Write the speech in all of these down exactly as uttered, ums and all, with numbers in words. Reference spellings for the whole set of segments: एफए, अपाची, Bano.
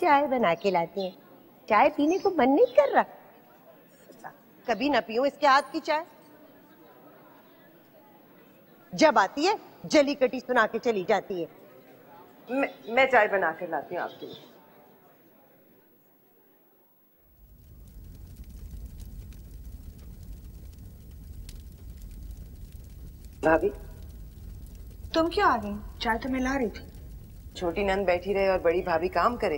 चाय बना के लाती हैं, चाय पीने को मन नहीं कर रहा। कभी ना पीऊं इसके हाथ की चाय। जब आती है जली कटी सुना के चली जाती है। मैं, मैं चाय बना के लाती हूँ आपके लिए। भाभी तुम क्यों आ गई? चाय तो मैं ला रही थी। छोटी नंद बैठी रहे और बड़ी भाभी काम करे,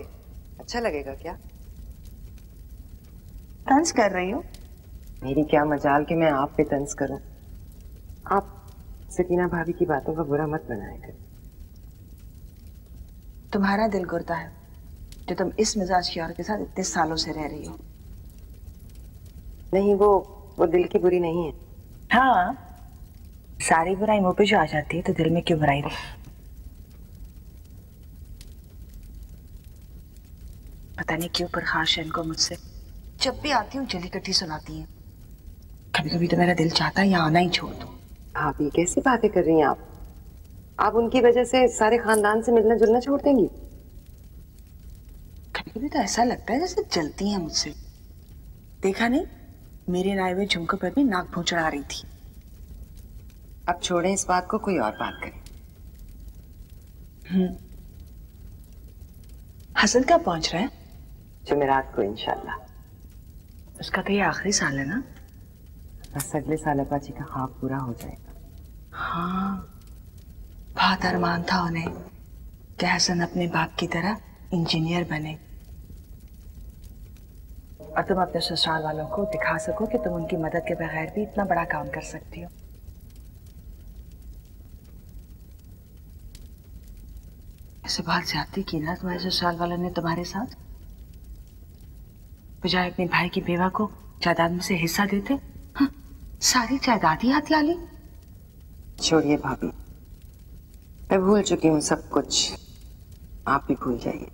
अच्छा लगेगा क्या? तंज कर रही हो? मेरी क्या मजाल कि मैं आप पे तंज करूं। आप सकीना भाभी की बातों का बुरा मत बनाएगा। तुम्हारा दिल गुर्दा है जो तुम इस मिजाज की और के साथ इतने सालों से रह रही हो। नहीं वो वो दिल की बुरी नहीं है। हाँ सारी बुराई मुंह पे जो आ जाती है तो दिल में क्यों बुराई रही? पता नहीं क्यों पर खास है इनको मुझसे। जब भी आती हूँ जली कट्टी सुनाती है। कभी कभी तो मेरा दिल चाहता है यहाँ आना ही छोड़ दो। आप ये कैसी बातें कर रही हैं? आप आप उनकी वजह से सारे खानदान से मिलना जुलना छोड़ देंगी। कभी कभी तो ऐसा लगता है जैसे जलती है मुझसे। देखा नहीं मेरे राय में झुमकों पर भी नाक भौं चढ़ा रही थी। अब छोड़ें इस बात को, कोई और बात करें। हसन कब पहुंच रहा है? जुमेरात को इंशाल्लाह। उसका तो ये आखिरी साल है ना? बस अगले साल अपाची का ख्वाब पूरा हो जाएगा। हाँ बहुत अरमान था उन्हें कि हसन अपने बाप की तरह इंजीनियर बने और तुम अपने ससुराल वालों को दिखा सको कि तुम उनकी मदद के बगैर भी इतना बड़ा काम कर सकती हो। ऐसे बात ज्यादा की ना तुम्हारे ससुराल वालों ने तुम्हारे साथ। बजाय अपने भाई की बेवा को जायदाद में से हिस्सा देते, हाँ, सारी जायदाद ही हथिया ली। छोड़िए भाभी, मैं भूल चुकी हूँ सब कुछ, आप भी भूल जाइए।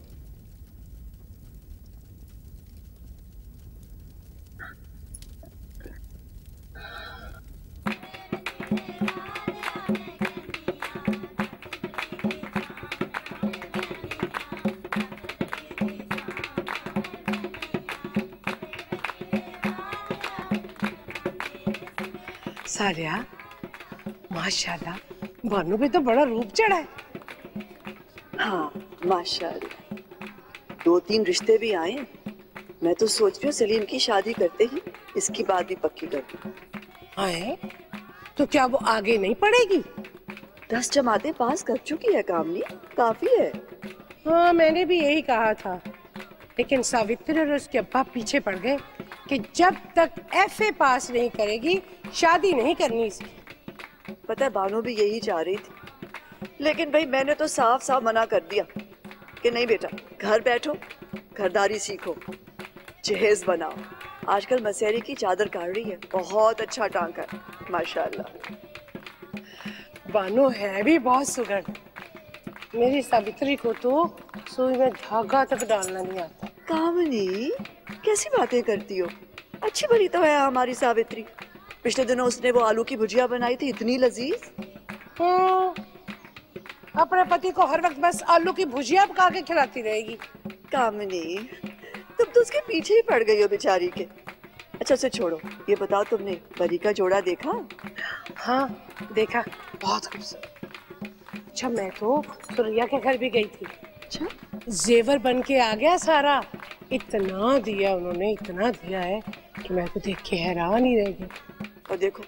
सालिया, माशाल्लाह, बानू पे तो बड़ा रूप चढ़ा है। हाँ माशाल्लाह, दो तीन रिश्ते भी आए। मैं तो सोच रही हूँ सलीम की शादी करते ही इसकी बात भी पक्की कर दूँ। आए तो क्या वो आगे नहीं पढ़ेगी? दस जमातें पास कर चुकी है कामली, काफी है। हाँ मैंने भी यही कहा था, लेकिन सावित्री और उसके अब्बा पीछे पड़ गए कि जब तक एफए पास नहीं करेगी शादी नहीं करनी इसकी। पता है बानो भी यही चाह रही थी, लेकिन भाई मैंने तो साफ साफ मना कर दिया कि नहीं बेटा, घर बैठो, घरदारी सीखो, जहेज बनाओ। आजकल मसहरी की चादर काट रही है, बहुत अच्छा टांका है माशाल्लाह। बानो है भी बहुत सुगढ़, मेरी सावित्री को तो सुई में धागा तक डालना नहीं आता। कामली कैसी बातें करती हो, अच्छी भली तो है हमारी सावित्री। पिछले दिनों उसने वो आलू की भुजिया बनाई थी, इतनी लजीज। अपने पति को हर वक्त बस आलू की भुजिया पका के खिलाती रहेगी। कामनी तुम तो उसके पीछे ही पड़ गई हो बेचारी के। अच्छा उसे छोड़ो, ये बताओ तुमने परी का जोड़ा देखा? हाँ देखा, बहुत खूबसूरत। अच्छा मैं तो सुरैया के घर भी गई थी। अच्छा जेवर बन के आ गया सारा, इतना दिया उन्होंने, इतना दिया है कि मैं तो देख के हैरान ही रह गई। और देखो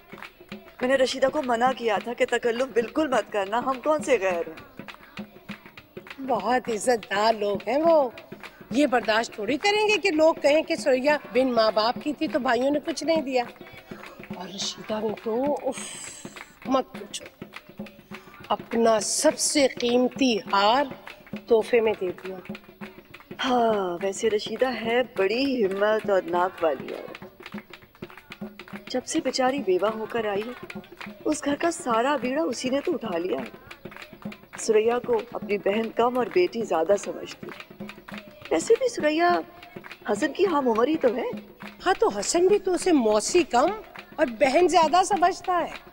मैंने रशीदा को मना किया था कि तकल्लुफ बिल्कुल मत करना, हम कौन से गैर हैं। बहुत इज्जतदार लोग हैं वो, ये बर्दाश्त थोड़ी करेंगे कि लोग कहें कि सुरैया बिन माँ बाप की थी तो भाइयों ने कुछ नहीं दिया। और रशीदा ने तो उफ, मत पूछो, अपना सबसे कीमती हार तोहफे में दे दिया। हाँ वैसे रशीदा है बड़ी हिम्मत और नाक वाली औरत। जब से बेचारी बेवा होकर आई है उस घर का सारा बीड़ा उसी ने तो उठा लिया है। सुरैया को अपनी बहन कम और बेटी ज्यादा समझती। ऐसे भी सुरैया हसन की हम उम्र ही तो है। हाँ तो हसन भी तो उसे मौसी कम और बहन ज्यादा समझता है।